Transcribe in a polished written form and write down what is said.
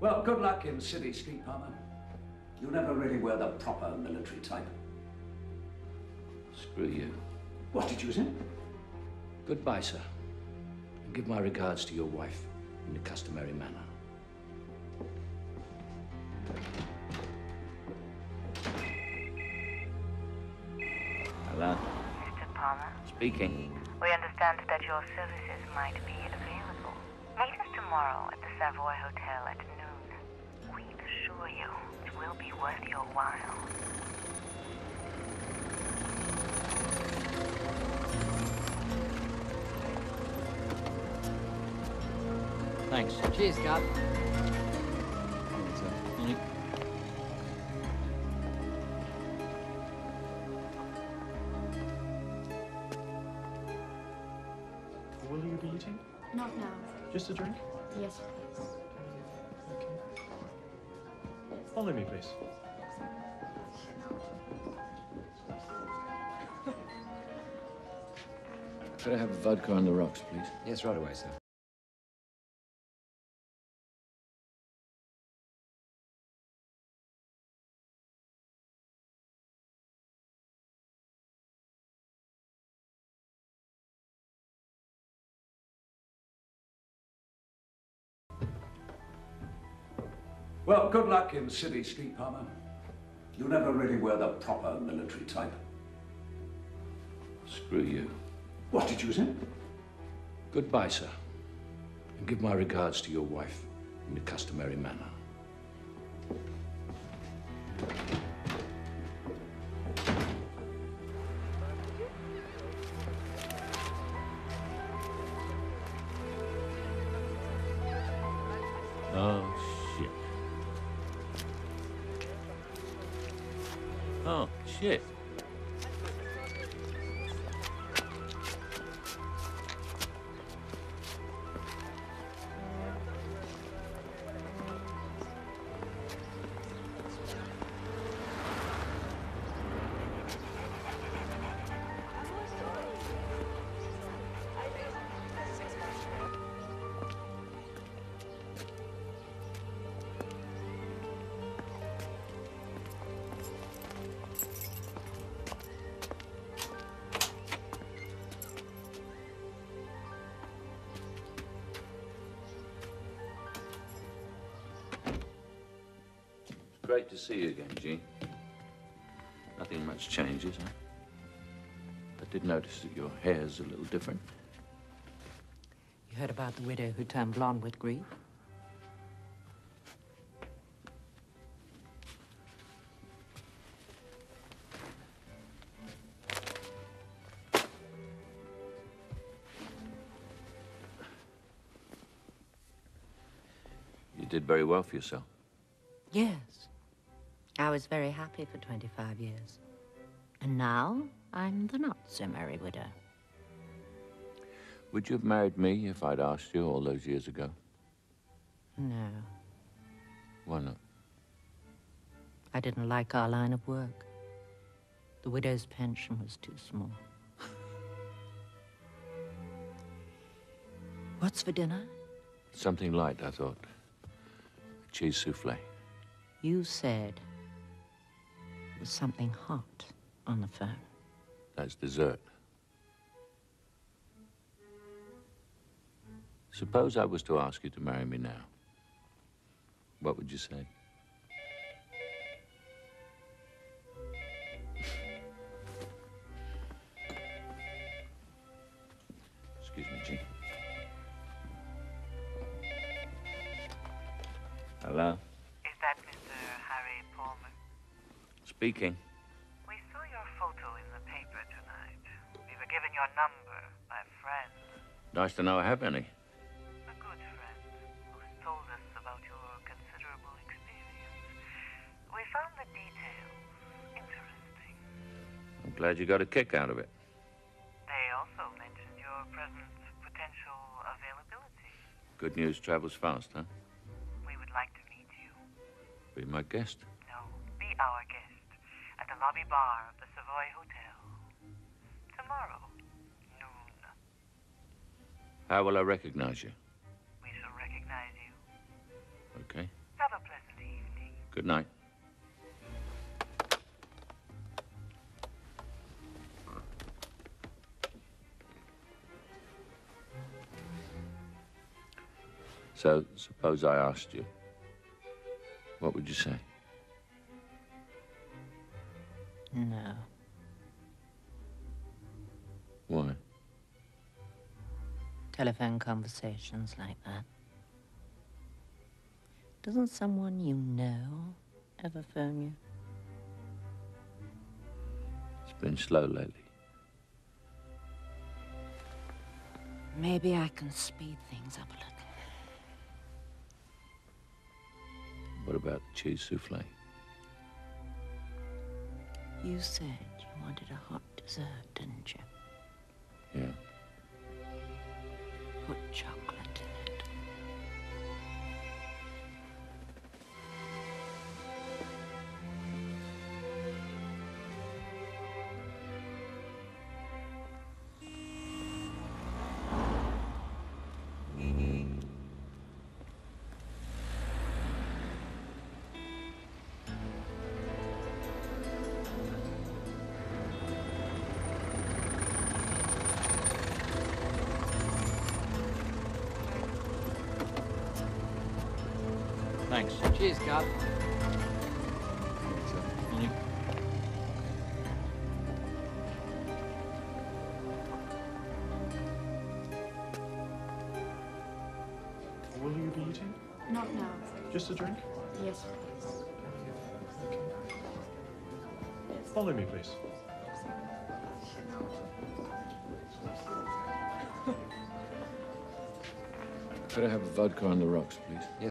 Well, good luck in City Street, Palmer. You never really were the proper military type. Screw you. What did you say? Goodbye, sir. And give my regards to your wife in the customary manner. Hello. Mr. Palmer. Speaking. We understand that your services might be available. Meet us tomorrow at the Savoy Hotel at noon. We assure you it will be worth your while. Thanks. Cheers, Cap. Will you be eating? Not now. Just a drink? Yes, please. Okay. Follow me, please. Could I have a vodka on the rocks, please? Yes, right away, sir. Well, good luck in City Street, Palmer. You never really were the proper military type. Screw you. What did you say? Goodbye, sir. And give my regards to your wife in the customary manner. Oh, shit. Oh, shit. Great to see you again, Jean. Nothing much changes, huh? I did notice that your hair's a little different. You heard about the widow who turned blonde with grief? You did very well for yourself. Yes. I was very happy for 25 years. And now, I'm the not-so-merry widow. Would you have married me if I'd asked you all those years ago? No. Why not? I didn't like our line of work. The widow's pension was too small. What's for dinner? Something light, I thought. A cheese souffle. You said... There's something hot on the phone. That's dessert. Suppose I was to ask you to marry me now. What would you say? Excuse me, Jean. Hello? Is that Mr. Harry Palmer? Speaking. We saw your photo in the paper tonight. We were given your number by friends. Nice to know I have any. A good friend who told us about your considerable experience. We found the details interesting. I'm glad you got a kick out of it. They also mentioned your present potential availability. Good news travels fast, huh? We would like to meet you. Be my guest. No, be our guest. At the lobby bar of the Savoy Hotel. Tomorrow, noon. How will I recognize you? We shall recognize you. Okay. Good night. So, suppose I asked you, what would you say? No. Why? Telephone conversations like that. Doesn't someone you know ever phone you? It's been slow lately. Maybe I can speed things up a little. What about the cheese souffle? You said you wanted a hot dessert, didn't you? Yeah. Put chocolate in. Thanks. Cheers, Cap. Morning. Will you be eating? Not now. Just a drink? Yes, please. Okay. Follow me, please. Could I have a vodka on the rocks, please? Yes.